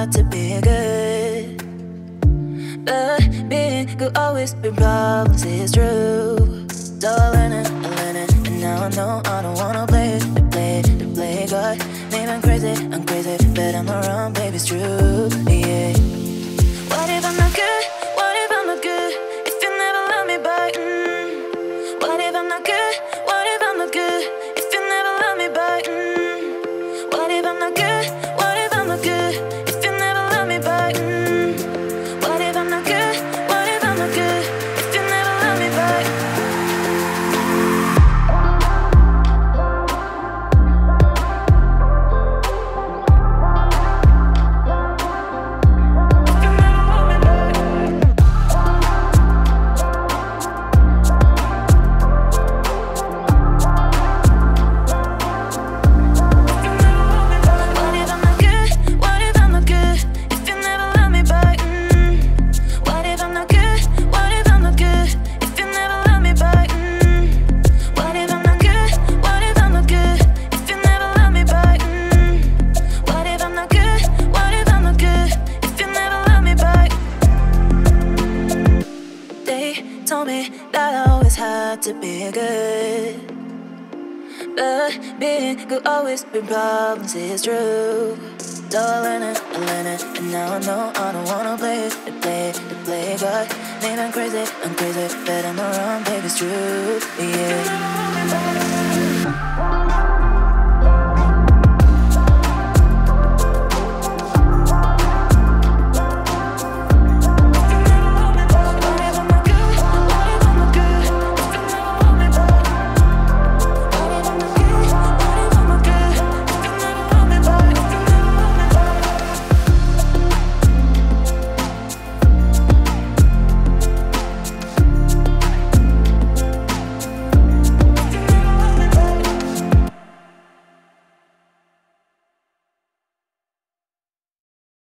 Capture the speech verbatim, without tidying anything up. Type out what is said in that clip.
hard to be good. But being could always be problems, it's true. So I learned it, I learned it, and now I know I don't wanna play it, to play, to play God. Maybe I'm crazy, I'm crazy, but I'm not wrong, baby, it's true, yeah. What if I'm not good? What if I'm not good? If you never love me back, mm. What if I'm not good? What if I'm not good? If you never love me back, mm. What if I'm not good? What if I'm not good? If you never love me back, mm. What if I'm not good? What if I'm not good? If you never love me back. To be good, but being could always be problems, it's true. So I learned it, I learned it, and now I know I don't wanna play it, to play, to play God. Maybe I'm crazy, I'm crazy, but I'm not wrong, baby, it's true, yeah.